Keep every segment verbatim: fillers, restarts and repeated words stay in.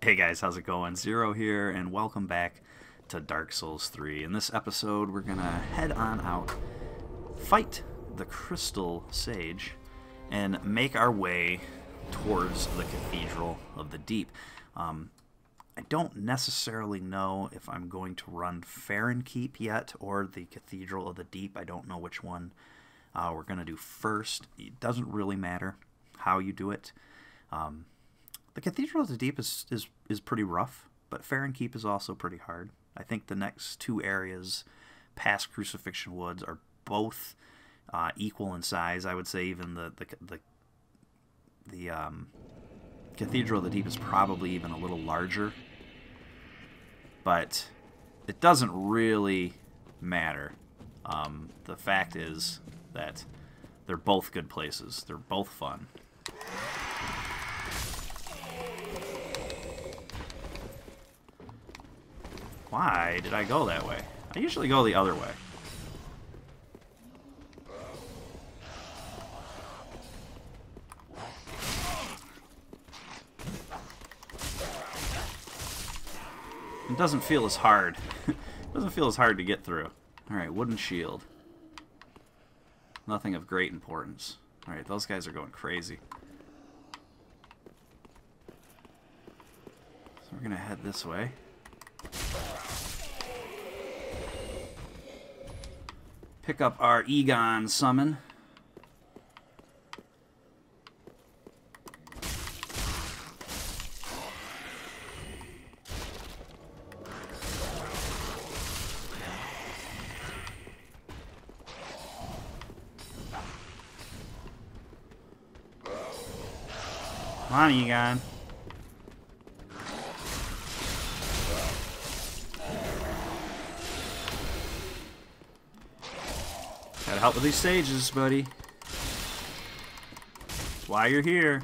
Hey guys, how's it going? Zero here, and welcome back to Dark Souls three. In this episode, we're gonna head on out, fight the Crystal Sage, and make our way towards the Cathedral of the Deep. Um, I don't necessarily know if I'm going to run Farron Keep yet, or the Cathedral of the Deep. I don't know which one uh, we're gonna do first. It doesn't really matter how you do it. Um, the Cathedral of the Deep is, is, is pretty rough, but Farron Keep is also pretty hard. I think the next two areas past Crucifixion Woods are both uh, equal in size. I would say even the the, the, the um, Cathedral of the Deep is probably even a little larger, but it doesn't really matter. Um, the fact is that they're both good places. They're both fun. Why did I go that way? I usually go the other way. It doesn't feel as hard. It doesn't feel as hard to get through. Alright, wooden shield. Nothing of great importance. Alright, those guys are going crazy. So we're gonna head this way. Pick up our Eygon summon. Come on, Eygon. Gotta help with these sages, buddy. That's why you're here.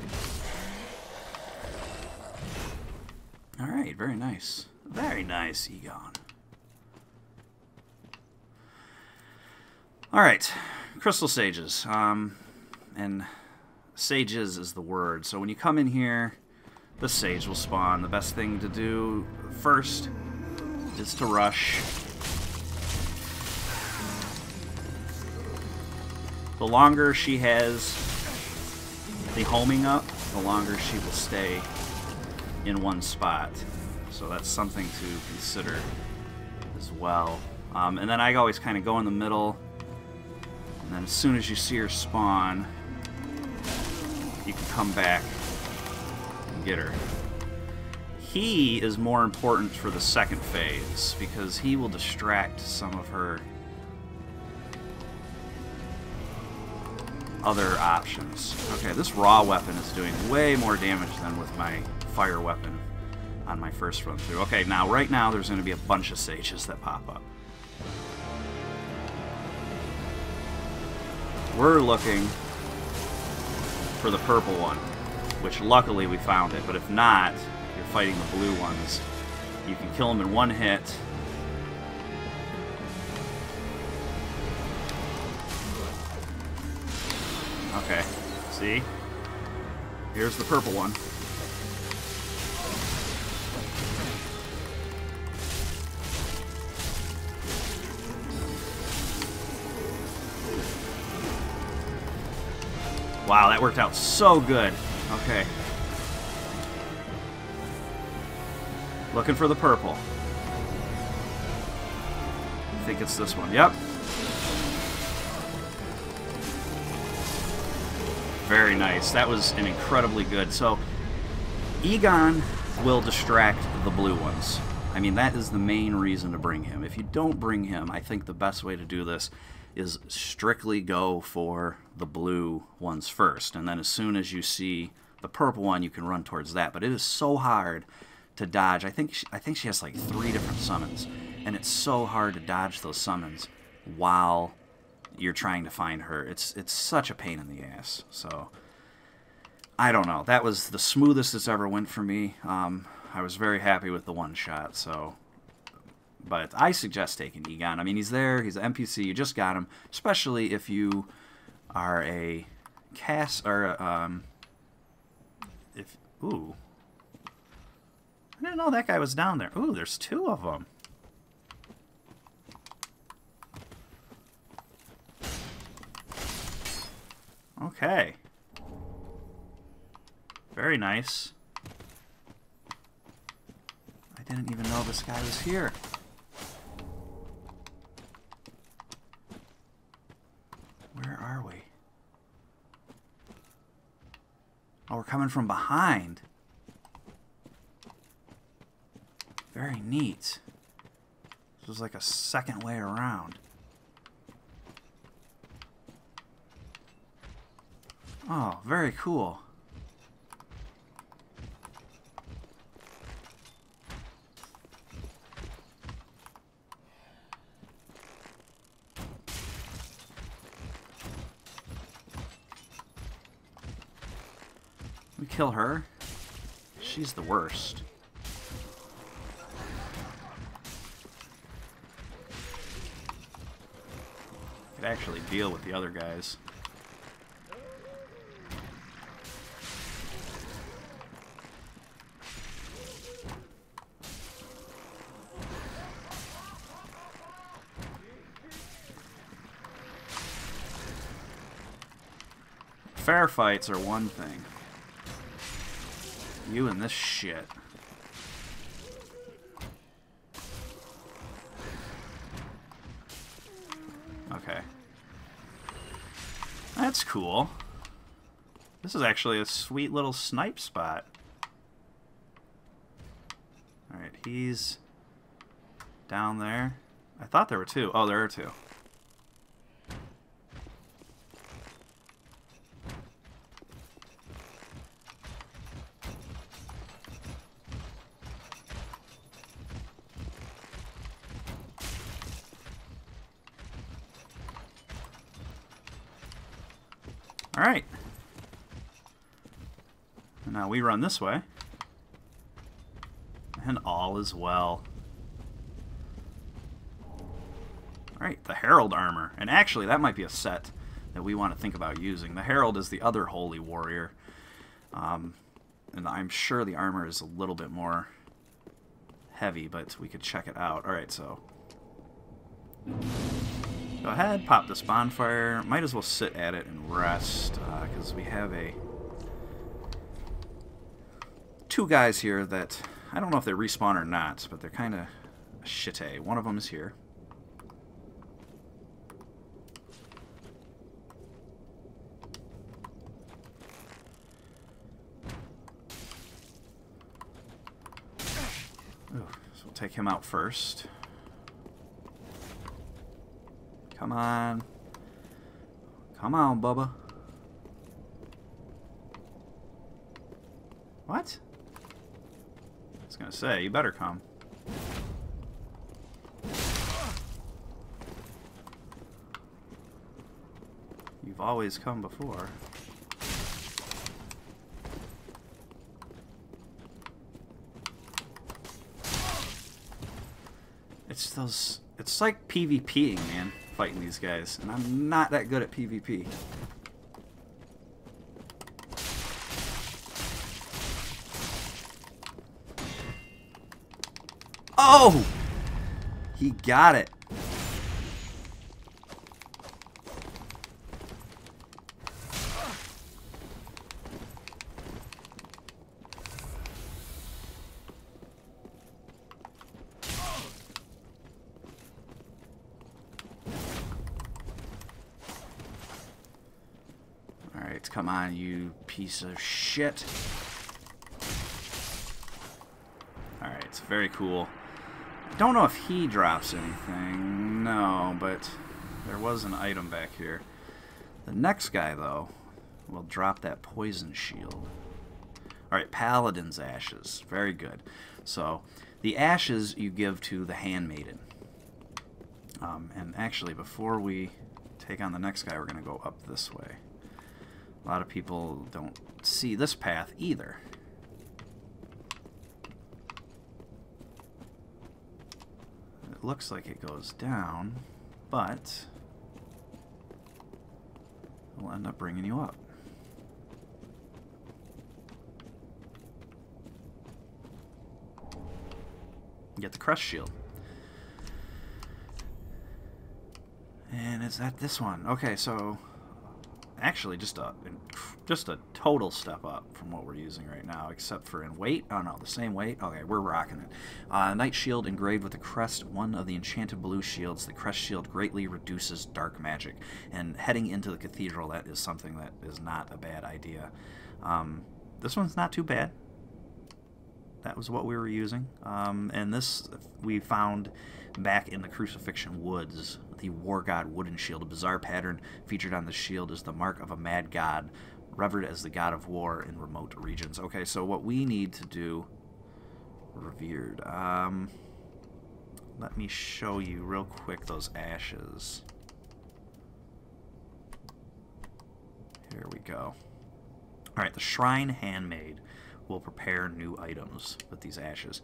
Alright, very nice. Very nice, Eygon. Alright, Crystal Sages. Um, and sages is the word. So when you come in here, the sage will spawn. The best thing to do first is to rush. The longer she has the homing up, the longer she will stay in one spot. So that's something to consider as well. Um, and then I always kind of go in the middle, and then as soon as you see her spawn, you can come back and get her. He is more important for the second phase, because he will distract some of her other options. Okay, this raw weapon is doing way more damage than with my fire weapon on my first run through. Okay, now right now there's going to be a bunch of sages that pop up. We're looking for the purple one, which luckily we found it, but if not, you're fighting the blue ones. You can kill them in one hit. Okay, see? Here's the purple one. Wow, that worked out so good. Okay. Looking for the purple. I think it's this one. Yep. Very nice. That was an incredibly good. So, Eygon will distract the blue ones. I mean, that is the main reason to bring him. If you don't bring him, I think the best way to do this is strictly go for the blue ones first. And then as soon as you see the purple one, you can run towards that. But it is so hard to dodge. I think she, I think she has like three different summons. And it's so hard to dodge those summons while you're trying to find her. It's it's such a pain in the ass. So, I don't know. That was the smoothest it's ever went for me. Um, I was very happy with the one shot. So, but I suggest taking Eygon. I mean, he's there. He's an N P C. You just got him. Especially if you are a cast or um. If ooh, didn't know that guy was down there. Ooh, there's two of them. Okay. Very nice. I didn't even know this guy was here. Where are we? Oh, we're coming from behind. Very neat. This was like a second way around. Oh, very cool. We kill her. She's the worst. Could actually deal with the other guys. Fair fights are one thing. You and this shit. Okay. That's cool. This is actually a sweet little snipe spot. Alright, he's down there. I thought there were two. Oh, there are two. Alright. Now we run this way. And all is well. Alright, the Herald armor. And actually, that might be a set that we want to think about using. The Herald is the other holy warrior. Um, and I'm sure the armor is a little bit more heavy, but we could check it out. Alright, so... go ahead, pop this bonfire. Might as well sit at it and rest, because uh, we have a two guys here that I don't know if they respawn or not, but they're kind of shitty. One of them is here. Ooh, so we'll take him out first. Come on. Come on, Bubba. What? I was going to say, you better come. You've always come before. It's those... it's like PvPing, man. Fighting these guys, and I'm not that good at PvP. Oh! He got it. Come on, you piece of shit. Alright, it's very cool. I don't know if he drops anything. No, but there was an item back here. The next guy, though, will drop that poison shield. Alright, Paladin's Ashes. Very good. So, the ashes you give to the Handmaiden. Um, and actually, before we take on the next guy, we're going to go up this way. A lot of people don't see this path either. It looks like it goes down, but we'll end up bringing you up. and get the Crush Shield. And is that this one? Okay, so actually just a just a total step up from what we're using right now, except for in weight. Oh no, the same weight. Okay, we're rocking it. Uh, Knight Shield engraved with a crest, one of the enchanted blue shields. The crest shield greatly reduces dark magic. And heading into the cathedral, that is something that is not a bad idea. Um, this one's not too bad. That was what we were using. Um, and this we found back in the Crucifixion Woods, the War God Wooden Shield. A bizarre pattern featured on the shield is the mark of a mad god, revered as the god of war in remote regions. Okay, so what we need to do... Revered. Um, let me show you real quick those ashes. Here we go. Alright, the Shrine Handmaid will prepare new items with these ashes.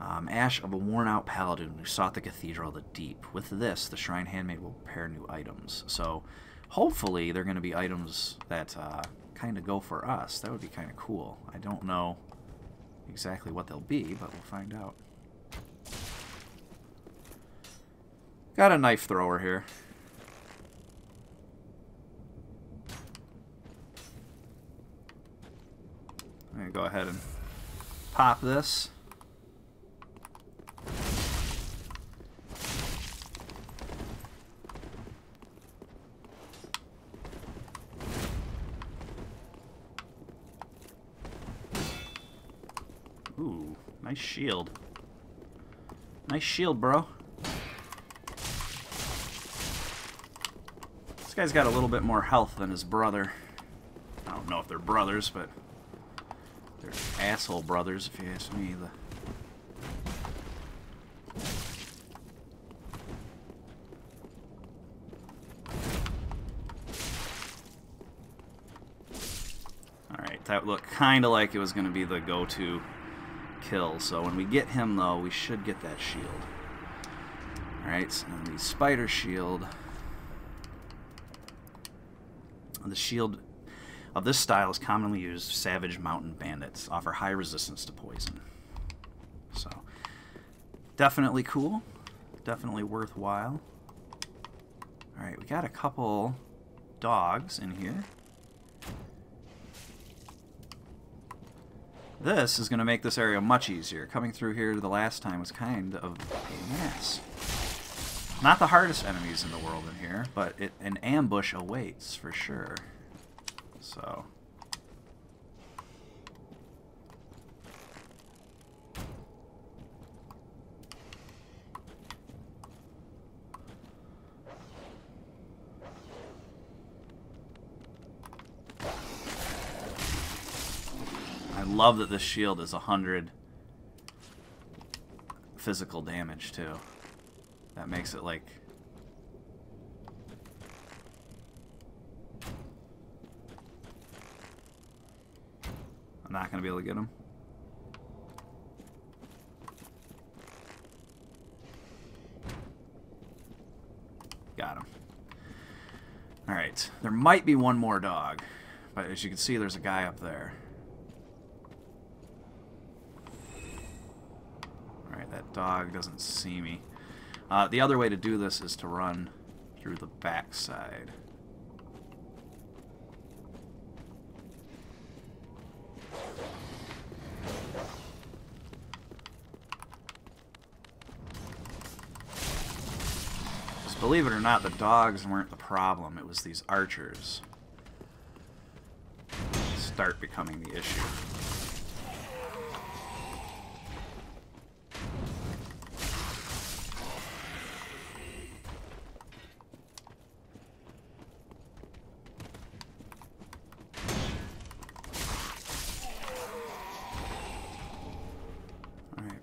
Um, ash of a worn-out paladin who sought the Cathedral of the Deep. With this, the Shrine Handmaid will prepare new items. So, hopefully, they're going to be items that uh, kind of go for us. That would be kind of cool. I don't know exactly what they'll be, but we'll find out. Got a knife thrower here. I'm going to go ahead and pop this. Ooh, nice shield. Nice shield, bro. This guy's got a little bit more health than his brother. I don't know if they're brothers, but they're asshole brothers, if you ask me. The Alright, that looked kind of like it was going to be the go-to kill. So when we get him, though, we should get that shield. Alright, so now the spider shield. The shield of this style is commonly used for savage mountain bandits. Offer high resistance to poison. So, definitely cool. Definitely worthwhile. Alright, we got a couple dogs in here. This is going to make this area much easier. Coming through here the last time was kind of a mess. Not the hardest enemies in the world in here, but it, an ambush awaits for sure. So. I love that this shield is one hundred physical damage, too. That makes it, like... I'm not going to be able to get him. Got him. Alright, there might be one more dog. But as you can see, there's a guy up there. Dog doesn't see me. Uh, the other way to do this is to run through the backside. Just believe it or not, the dogs weren't the problem. It was these archers. Start becoming the issue.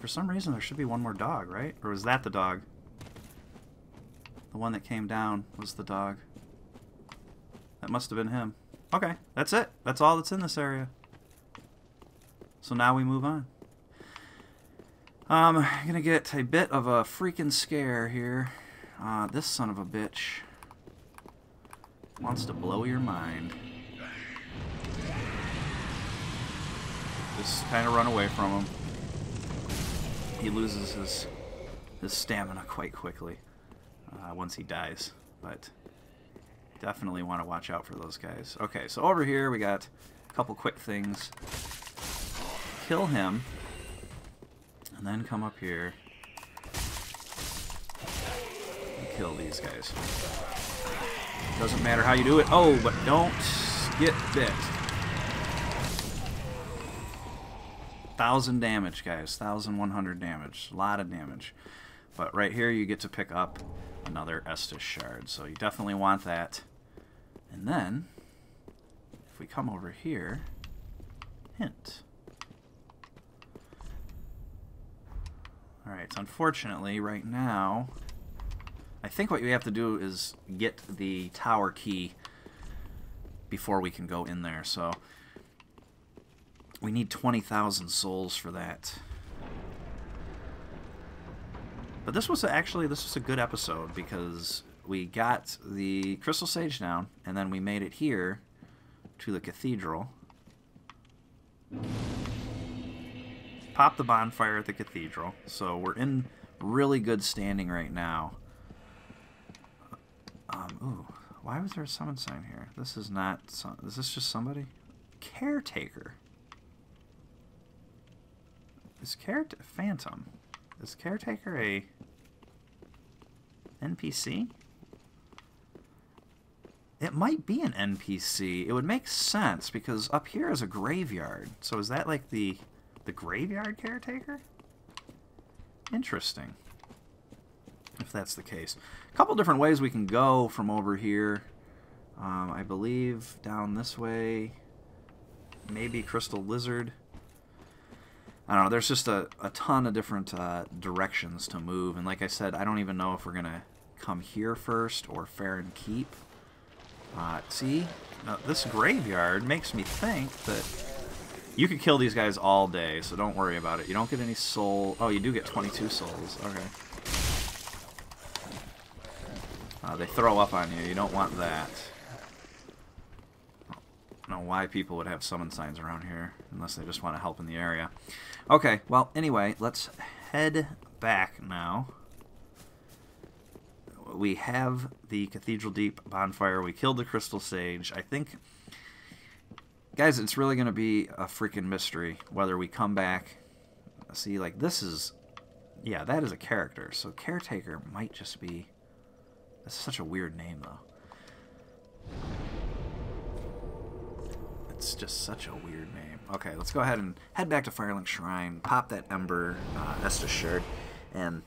For some reason there should be one more dog, right? Or was that the dog? The one that came down was the dog. That must have been him. Okay, that's it. That's all that's in this area. So now we move on. Um, I'm gonna get a bit of a freaking scare here. Uh, this son of a bitch wants to blow your mind. Just kind of run away from him. he loses his his stamina quite quickly uh, once he dies, but definitely want to watch out for those guys. Okay, so over here we got a couple quick things. Kill him, and then come up here and kill these guys. Doesn't matter how you do it. Oh, but don't get bit. Thousand damage, guys. eleven hundred damage. A lot of damage. But right here you get to pick up another Estus shard, so you definitely want that. And then, if we come over here, hint. Alright, so unfortunately, right now, I think what we have to do is get the tower key before we can go in there, so we need twenty thousand souls for that. But this was actually, this was a good episode because we got the Crystal Sage down and then we made it here to the cathedral. Popped the bonfire at the cathedral. So we're in really good standing right now. Um, ooh, why was there a summon sign here? This is not, is this just somebody? Caretaker. Is Caret Phantom? Is Caretaker a N P C? It might be an N P C. It would make sense because up here is a graveyard. So is that like the the graveyard caretaker? Interesting. If that's the case, a couple different ways we can go from over here. Um, I believe down this way. Maybe Crystal Lizard. I don't know, there's just a, a ton of different uh, directions to move, and like I said, I don't even know if we're going to come here first or Farron Keep. Uh, see, now, this graveyard makes me think that you could kill these guys all day, so don't worry about it. You don't get any soul. Oh, you do get twenty-two souls. Okay. Uh, they throw up on you. You don't want that. I don't know why people would have summon signs around here, unless they just want to help in the area. Okay, well, anyway, let's head back now. We have the Cathedral Deep bonfire. We killed the Crystal Sage. I think, guys, it's really going to be a freaking mystery whether we come back. See, like, this is, yeah, that is a character. So Caretaker might just be, that's such a weird name, though. It's just such a weird name. Okay, let's go ahead and head back to Firelink Shrine, pop that Ember uh, Estus shirt, and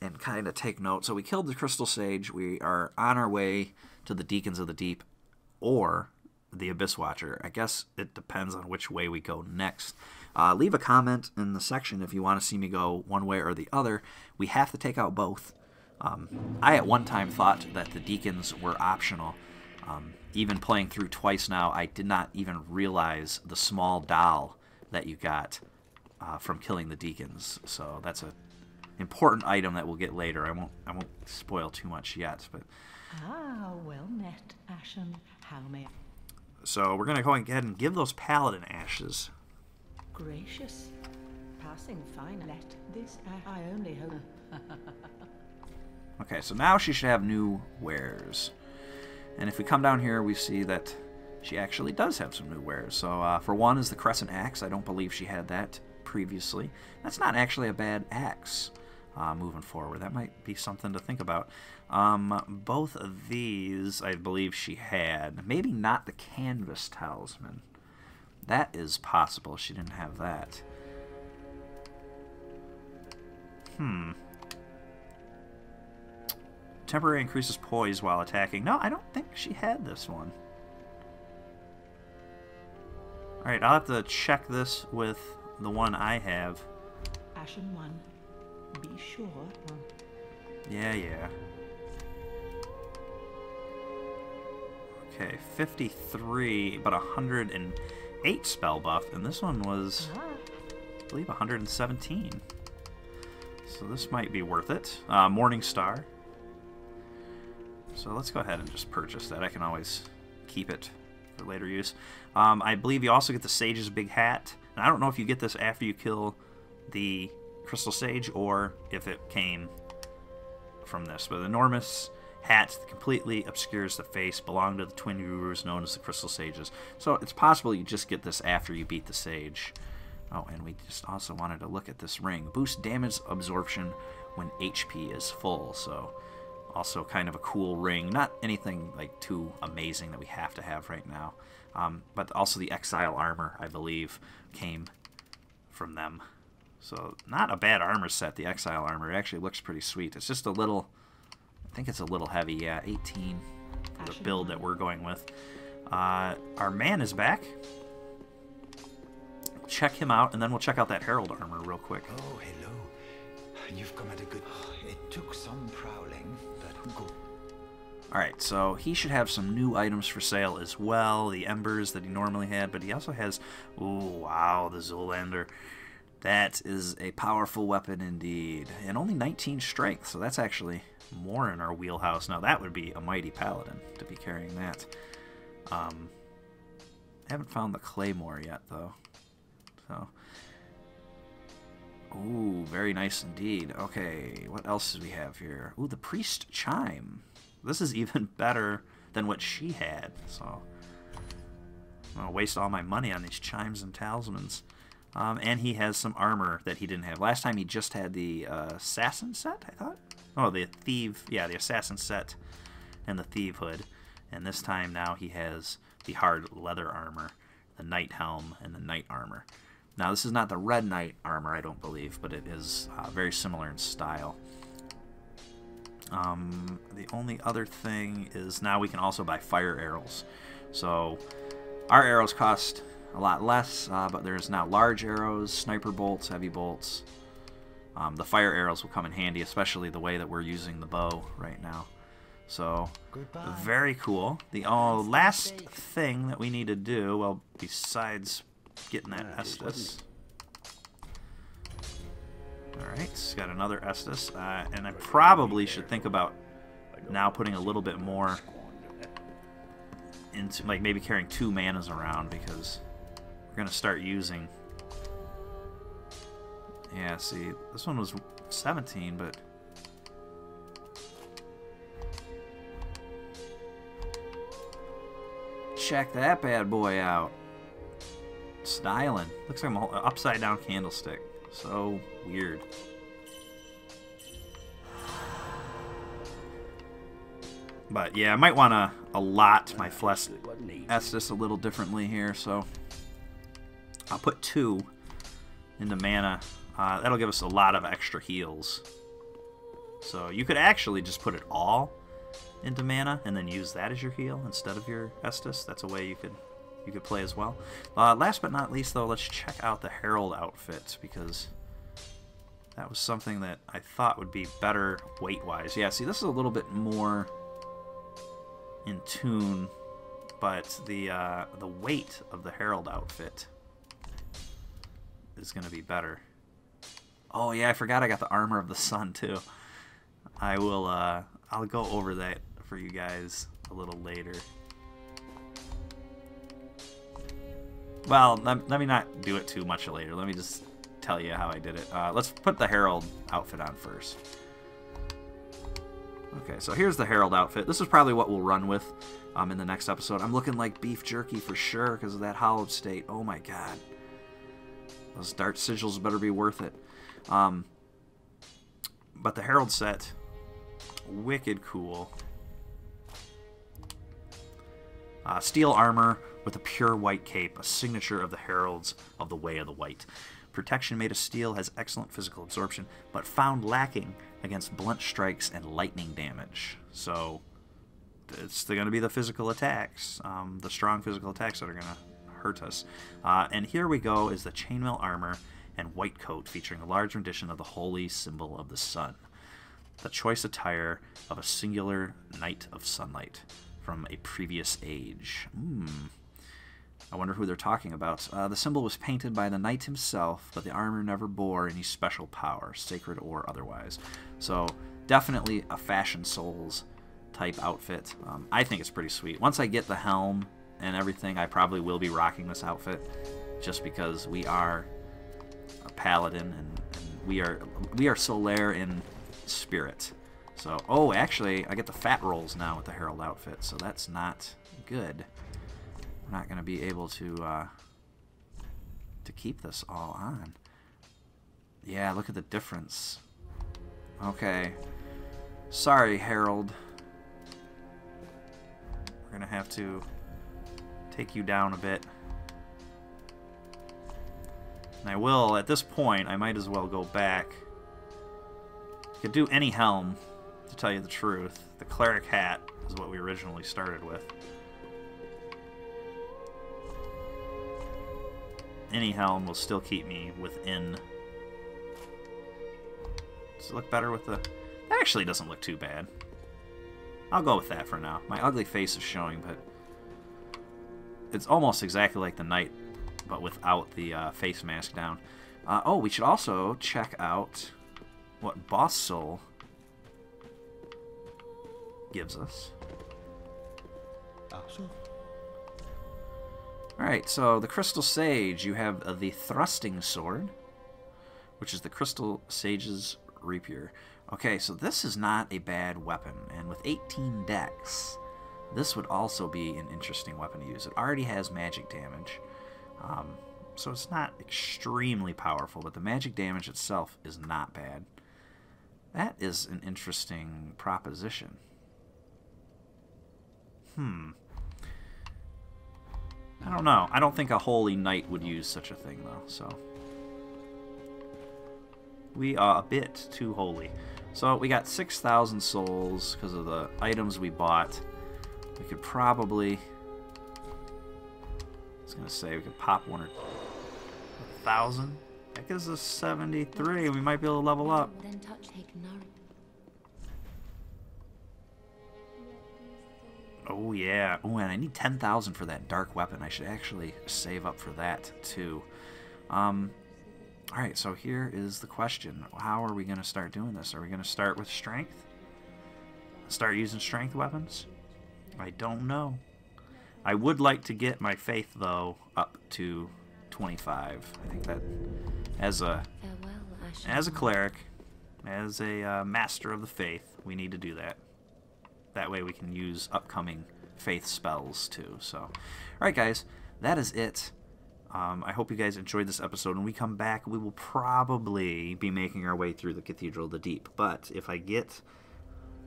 and kind of take note. So we killed the Crystal Sage. We are on our way to the Deacons of the Deep or the Abyss Watcher. I guess it depends on which way we go next. Uh, leave a comment in the section if you want to see me go one way or the other. We have to take out both. Um, I at one time thought that the Deacons were optional. Um, even playing through twice now, I did not even realize the small doll that you got uh, from killing the Deacons. So that's an important item that we'll get later. I won't, I won't spoil too much yet. But ah, well met, Ashen. How may I... So we're going to go ahead and give those Paladin ashes. Gracious. Passing fine. Let this... I only hope... Okay, so now she should have new wares. And if we come down here, we see that she actually does have some new wares. So uh, for one is the crescent axe. I don't believe she had that previously. That's not actually a bad axe uh, moving forward. That might be something to think about. Um, both of these, I believe she had. Maybe not the canvas talisman. That is possible. She didn't have that. Hmm. Temporary increases poise while attacking. No, I don't think she had this one. Alright, I'll have to check this with the one I have. Ashen one. Be sure. Yeah, yeah. Okay, fifty-three, but one hundred eight spell buff, and this one was, I believe, one hundred seventeen. So this might be worth it. Uh, Morningstar. So let's go ahead and just purchase that. I can always keep it for later use. Um, I believe you also get the Sage's Big Hat. And I don't know if you get this after you kill the Crystal Sage or if it came from this. But the enormous hat that completely obscures the face belonged to the twin gurus known as the Crystal Sages. So it's possible you just get this after you beat the Sage. Oh, and we just also wanted to look at this ring. Boost damage absorption when H P is full. So also kind of a cool ring. Not anything like too amazing that we have to have right now. Um, but also the Exile Armor, I believe, came from them. So not a bad armor set, the Exile Armor. It actually looks pretty sweet. It's just a little, I think it's a little heavy. Yeah, eighteen for the build that we're going with. Uh, our man is back. Check him out, and then we'll check out that Herald armor real quick. Oh, hello. You've come at a good... It took some prowling, but go. Alright, so he should have some new items for sale as well. The embers that he normally had, but he also has... Ooh, wow, the Zoolander. That is a powerful weapon indeed. And only nineteen strength, so that's actually more in our wheelhouse. Now, that would be a mighty paladin to be carrying that. Um, I haven't found the claymore yet, though. So, ooh, very nice indeed. Okay, what else do we have here? Ooh, the priest chime. This is even better than what she had. So, I'm gonna waste all my money on these chimes and talismans. Um, and he has some armor that he didn't have last time. He just had the uh, assassin set, I thought. Oh, the thief. Yeah, the assassin set and the thief hood. And this time now he has the hard leather armor, the knight helm, and the knight armor. Now, this is not the red knight armor, I don't believe, but it is uh, very similar in style. Um, the only other thing is now we can also buy fire arrows. So our arrows cost a lot less, uh, but there's now large arrows, sniper bolts, heavy bolts. Um, the fire arrows will come in handy, especially the way that we're using the bow right now. So, goodbye. Very cool. The oh, last thing that we need to do, well, besides getting that uh, Estus. Alright, it's got another Estus. Uh, and I probably should think about now putting a little bit more into, like, maybe carrying two manas around, because we're going to start using... Yeah, see, this one was seventeen, but... Check that bad boy out. Styling. Looks like I'm all upside down candlestick. So weird. But yeah, I might want to allot my flesh Estus a little differently here, so I'll put two into mana. Uh, that'll give us a lot of extra heals. So you could actually just put it all into mana and then use that as your heal instead of your Estus. That's a way you could you could play as well. Uh, last but not least, though, let's check out the Herald outfit, because that was something that I thought would be better weight-wise. Yeah, see, this is a little bit more in tune, but the uh, the weight of the Herald outfit is going to be better. Oh, yeah, I forgot I got the Armor of the Sun, too. I will... Uh, I'll go over that for you guys a little later. Well, let, let me not do it too much later. Let me just tell you how I did it. Uh, let's put the Herald outfit on first. Okay, so here's the Herald outfit. This is probably what we'll run with um, in the next episode. I'm looking like beef jerky for sure because of that hollowed state. Oh my god. Those dart sigils better be worth it. Um, but the Herald set... wicked cool. Uh, steel armor with a pure white cape, a signature of the Heralds of the Way of the White. Protection made of steel has excellent physical absorption, but found lacking against blunt strikes and lightning damage. So it's going to be the physical attacks, um, the strong physical attacks that are going to hurt us. Uh, and here we go is the chainmail armor and white coat featuring a large rendition of the holy symbol of the sun. The choice attire of a singular knight of sunlight from a previous age. Hmm. I wonder who they're talking about. Uh, the symbol was painted by the knight himself, but the armor never bore any special power, sacred or otherwise. So definitely a Fashion Souls type outfit. Um, I think it's pretty sweet. Once I get the helm and everything, I probably will be rocking this outfit just because we are a paladin and, and We are we are Solaire in spirit. So, oh, actually, I get the fat rolls now with the Herald outfit, so that's not good. We're not going to be able to uh, to keep this all on. Yeah, look at the difference. Okay. Sorry, Herald. We're going to have to take you down a bit. And I will, at this point, I might as well go back. I could do any helm, to tell you the truth. The cleric hat is what we originally started with. Any helm will still keep me within. Does it look better with the... That actually doesn't look too bad. I'll go with that for now. My ugly face is showing, but it's almost exactly like the knight, but without the uh, face mask down. Uh, oh, we should also check out what Boss Soul gives us. Awesome. Alright, so the Crystal Sage, you have uh, the Thrusting Sword, which is the Crystal Sage's Rapier. Okay, so this is not a bad weapon, and with eighteen dex, this would also be an interesting weapon to use. It already has magic damage, um, so it's not extremely powerful, but the magic damage itself is not bad. That is an interesting proposition. Hmm. I don't know. I don't think a holy knight would use such a thing, though, so... We are a bit too holy. So we got six thousand souls because of the items we bought. We could probably... I was going to say we could pop one or one thousand. That gives us seventy-three. We might be able to level up. Oh, yeah. Oh, and I need ten thousand for that dark weapon. I should actually save up for that, too. Um... Alright, so here is the question. How are we going to start doing this? Are we going to start with strength? Start using strength weapons? I don't know. I would like to get my faith, though, up to twenty-five. I think that as a, as a cleric, as a uh, master of the faith, we need to do that. That way we can use upcoming faith spells, too. So, alright, guys, that is it. Um, I hope you guys enjoyed this episode. When we come back, we will probably be making our way through the Cathedral of the Deep. But if I get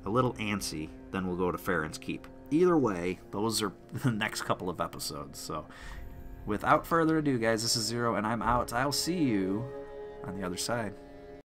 a little antsy, then we'll go to Farron's Keep. Either way, those are the next couple of episodes. So without further ado, guys, this is Zero, and I'm out. I'll see you on the other side.